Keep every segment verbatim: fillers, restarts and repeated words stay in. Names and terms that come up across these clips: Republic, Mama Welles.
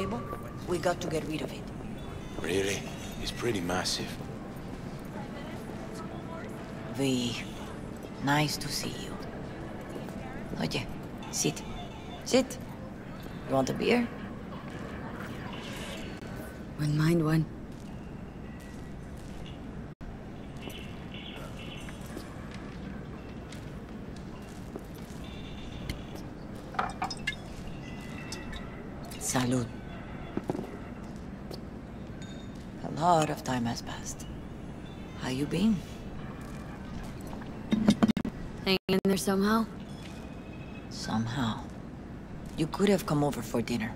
stable, we got to get rid of it. Really? It's pretty massive. V, nice to see you. Okay, sit. Sit. You want a beer? Wouldn't mind one. Salud. A lot of time has passed. How you been? Hanging in there somehow? Somehow. You could have come over for dinner.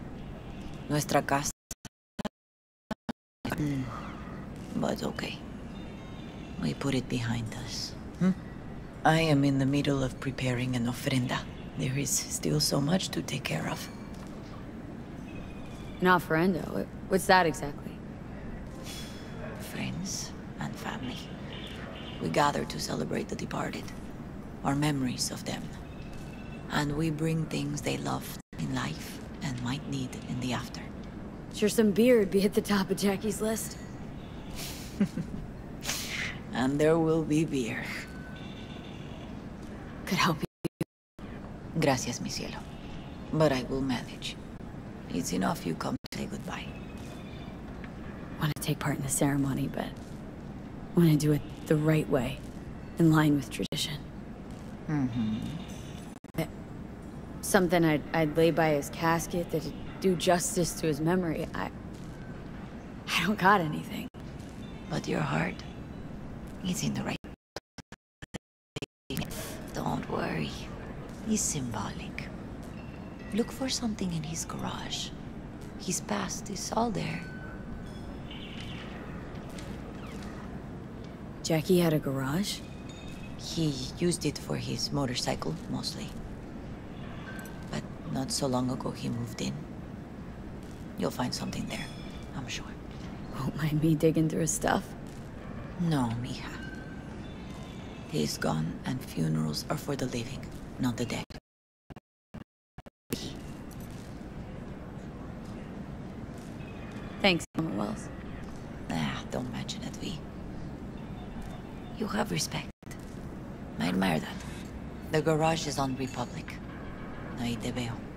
Nuestra casa... Mm. But okay. We put it behind us. Hmm? I am in the middle of preparing an ofrenda. There is still so much to take care of. An ofrenda? What's that exactly? Friends and family. We gather to celebrate the departed, our memories of them. And we bring things they loved in life and might need in the after. Sure some beer would be at the top of Jackie's list. And there will be beer. Could help you. Gracias, mi cielo. But I will manage. It's enough you come to say goodbye. I want to take part in the ceremony, but I want to do it the right way, in line with tradition. Mm-hmm. Something I'd, I'd lay by his casket that'd do justice to his memory. I... I don't got anything. But your heart is in the right place. Don't worry. He's symbolic. Look for something in his garage. His past is all there. Jackie had a garage? He used it for his motorcycle, mostly. But not so long ago he moved in. You'll find something there, I'm sure. Won't mind me digging through his stuff? No, mija. He's gone, and funerals are for the living, not the dead. Thanks, Mama Welles. Ah, don't mention it, V. You have respect. I admire that. The garage is on Republic. Ahí te veo.